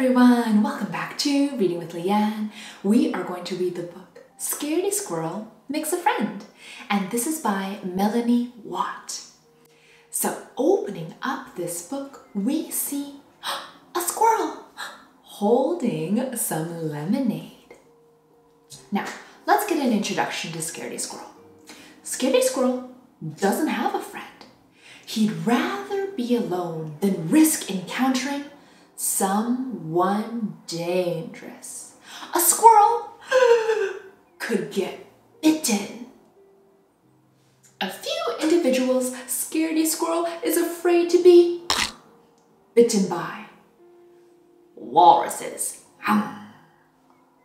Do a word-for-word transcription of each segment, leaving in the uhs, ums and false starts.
everyone, welcome back to Reading with Leanne. We are going to read the book Scaredy Squirrel Makes a Friend, and this is by Mélanie Watt. So opening up this book, we see a squirrel holding some lemonade. Now let's get an introduction to Scaredy Squirrel. Scaredy Squirrel doesn't have a friend. He'd rather be alone than risk encountering someone dangerous. A squirrel could get bitten. A few individuals Scaredy Squirrel is afraid to be bitten by. Walruses,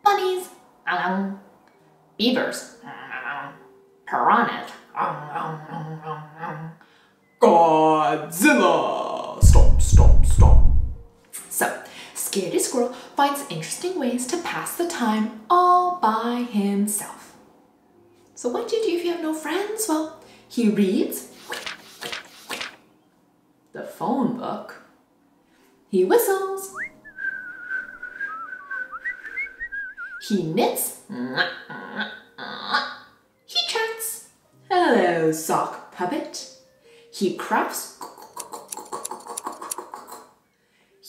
bunnies, beavers, piranhas, Godzilla, stomp, stomp, stomp. So, Scaredy Squirrel finds interesting ways to pass the time all by himself. So what do you do if you have no friends? Well, he reads the phone book. He whistles. He knits. He chats. Hello, sock puppet. He crafts.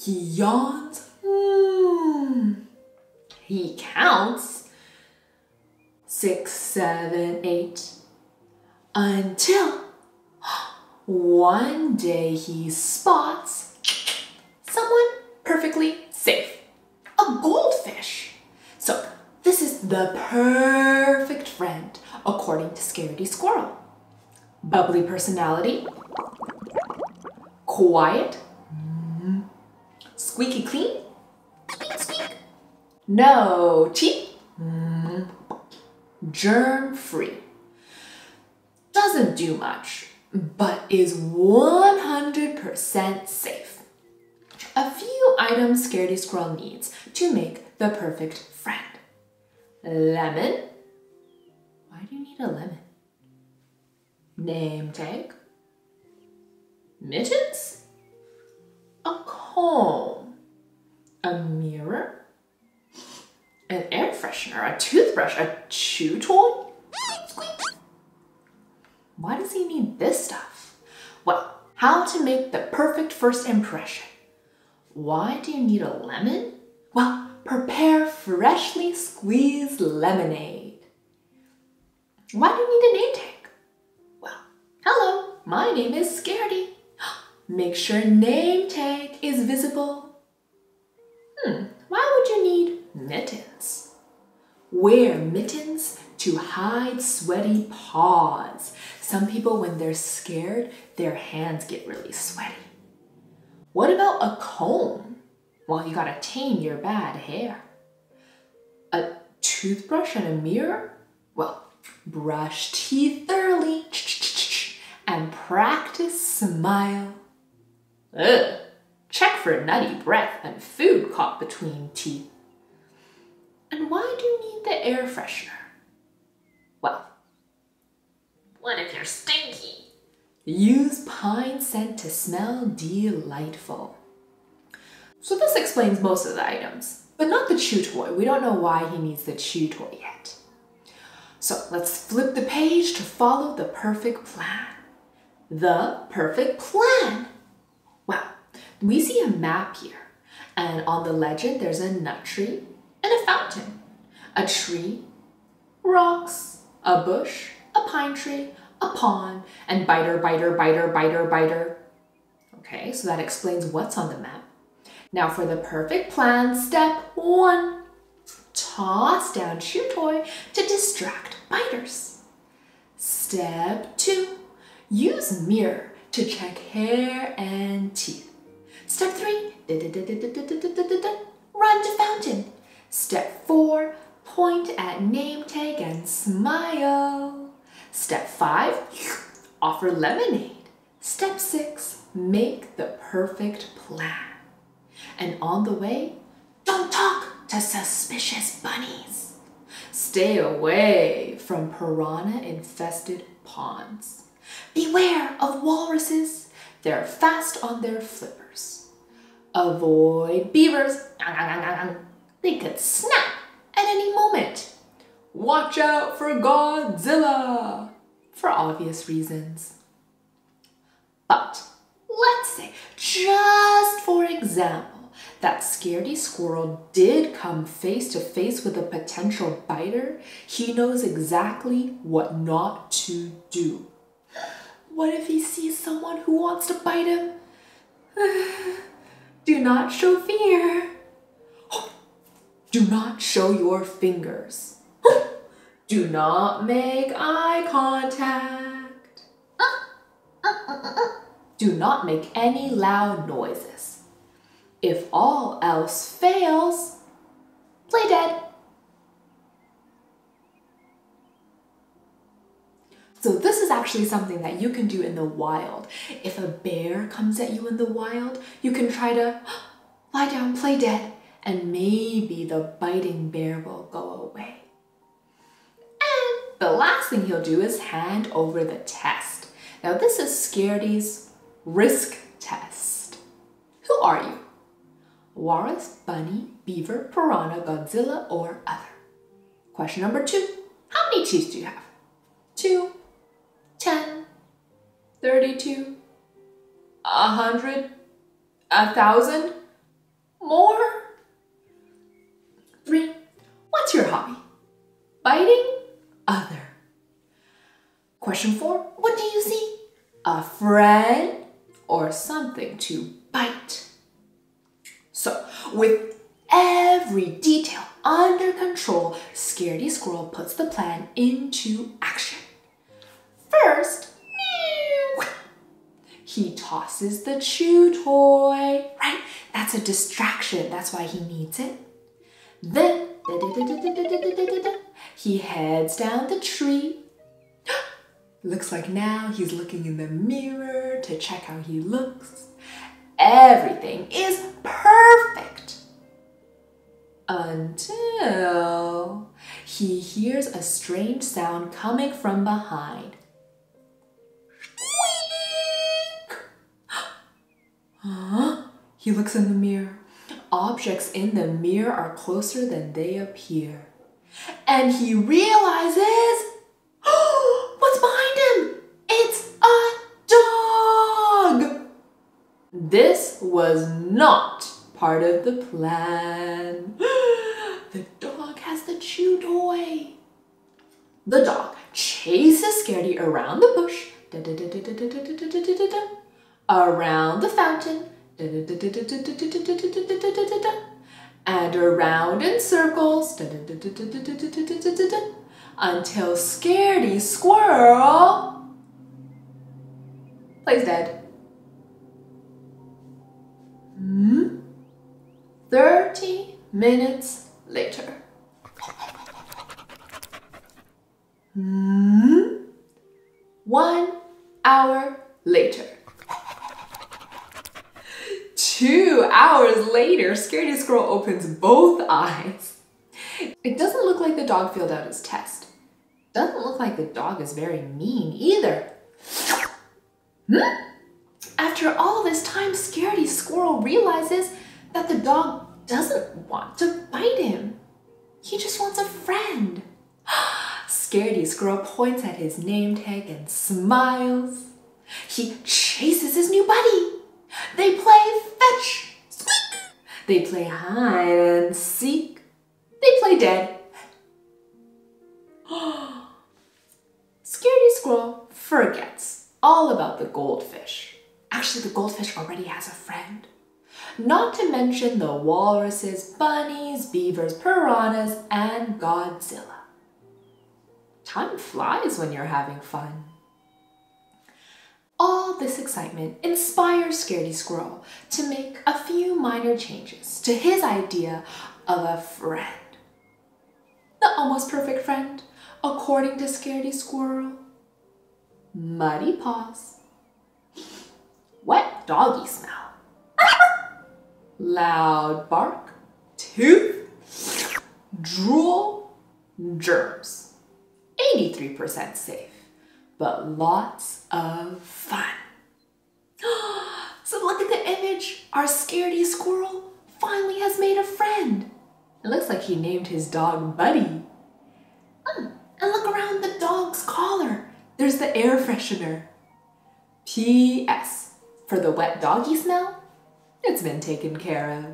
He yawns. Mm. He counts six, seven, eight, until one day he spots someone perfectly safe, a goldfish. So this is the perfect friend, according to Scaredy Squirrel. Bubbly personality, quiet, squeaky clean, squeak squeak, no teeth, mm. germ-free, doesn't do much, but is one hundred percent safe. A few items Scaredy Squirrel needs to make the perfect friend. Lemon. Why do you need a lemon? Name tag. Mittens. A comb, a mirror, an air freshener, a toothbrush, a chew toy. Why does he need this stuff? Well, how to make the perfect first impression. Why do you need a lemon? Well, prepare freshly squeezed lemonade. Why do you need a name tag? Well, hello, my name is Scaredy. Make sure name tag is visible. Hmm, why would you need mittens? Wear mittens to hide sweaty paws. Some people, when they're scared, their hands get really sweaty. What about a comb? Well, you gotta tame your bad hair. A toothbrush and a mirror? Well, brush teeth thoroughly and practice smile. Ugh, check for nutty breath and food caught between teeth. And why do you need the air freshener? Well, what if you're stinky? Use pine scent to smell delightful. So this explains most of the items, but not the chew toy. We don't know why he needs the chew toy yet. So let's flip the page to follow the perfect plan. The perfect plan. Well, we see a map here, and on the legend there's a nut tree and a fountain, a tree, rocks, a bush, a pine tree, a pond, and biter, biter, biter, biter, biter. Okay, so that explains what's on the map. Now for the perfect plan, step one. Toss down chew toy to distract biters. Step two. Use mirror to check hair and teeth. Step three, run to fountain. Step four, point at name tag and smile. Step five, offer lemonade. Step six, make the perfect plan. And on the way, don't talk to suspicious bunnies. Stay away from piranha-infested ponds. Beware of walruses, they're fast on their flippers. Avoid beavers. They could snap at any moment. Watch out for Godzilla, for obvious reasons. But let's say, just for example, that Scaredy Squirrel did come face to face with a potential biter. He knows exactly what not to do. What if he sees someone who wants to bite him? Do not show fear. Do not show your fingers. Do not make eye contact. Do not make any loud noises. If all else fails, play dead. So this is actually something that you can do in the wild. If a bear comes at you in the wild, you can try to lie down, play dead, and maybe the biting bear will go away. And the last thing he'll do is hand over the test. Now this is Scaredy's risk test. Who are you? Walrus, bunny, beaver, piranha, Godzilla, or other? Question number two, how many teeth do you have? Two. thirty-two, a hundred, a thousand, more? Three, what's your hobby? Biting? Other. Question four, what do you see? A friend or something to bite. So, with every detail under control, Scaredy Squirrel puts the plan into action. First, he tosses the chew toy, right? That's a distraction, that's why he needs it. Then, da, da, da, da, da, da, da, da, da, he heads down the tree. Looks like now he's looking in the mirror to check how he looks. Everything is perfect. Until he hears a strange sound coming from behind. Huh? He looks in the mirror. Objects in the mirror are closer than they appear. And he realizes, oh, what's behind him? It's a dog! This was not part of the plan. The dog has the chew toy. The dog chases Scaredy around the bush. Da, da, da, da, da, da, da, da, da, da, da. Around the fountain, and around in circles, until Scaredy Squirrel plays dead. Thirty minutes later. One hour later. Two hours later, Scaredy Squirrel opens both eyes. It doesn't look like the dog filled out his test. Doesn't look like the dog is very mean either. Hmm? After all this time, Scaredy Squirrel realizes that the dog doesn't want to bite him. He just wants a friend. Scaredy Squirrel points at his name tag and smiles. He chases his new buddy. They play fetch, squeak. They play hide and seek. They play dead. Scaredy Squirrel forgets all about the goldfish. Actually, the goldfish already has a friend. Not to mention the walruses, bunnies, beavers, piranhas, and Godzilla. Time flies when you're having fun. All this excitement inspires Scaredy Squirrel to make a few minor changes to his idea of a friend. The almost perfect friend, according to Scaredy Squirrel. Muddy paws. Wet doggy smell. Loud bark. Tooth. Drool. Germs. eighty-three percent safe. But lots of fun. So look at the image Our Scaredy Squirrel finally has made a friend. It looks like he named his dog Buddy. Mm, and look around the dog's collar. There's the air freshener. P S For the wet doggy smell, it's been taken care of.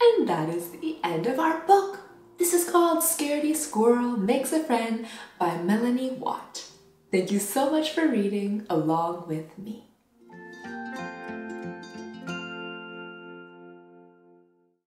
And that is the end of our book. This is called Scaredy Squirrel Makes a Friend by Mélanie Watt. Thank you so much for reading along with me.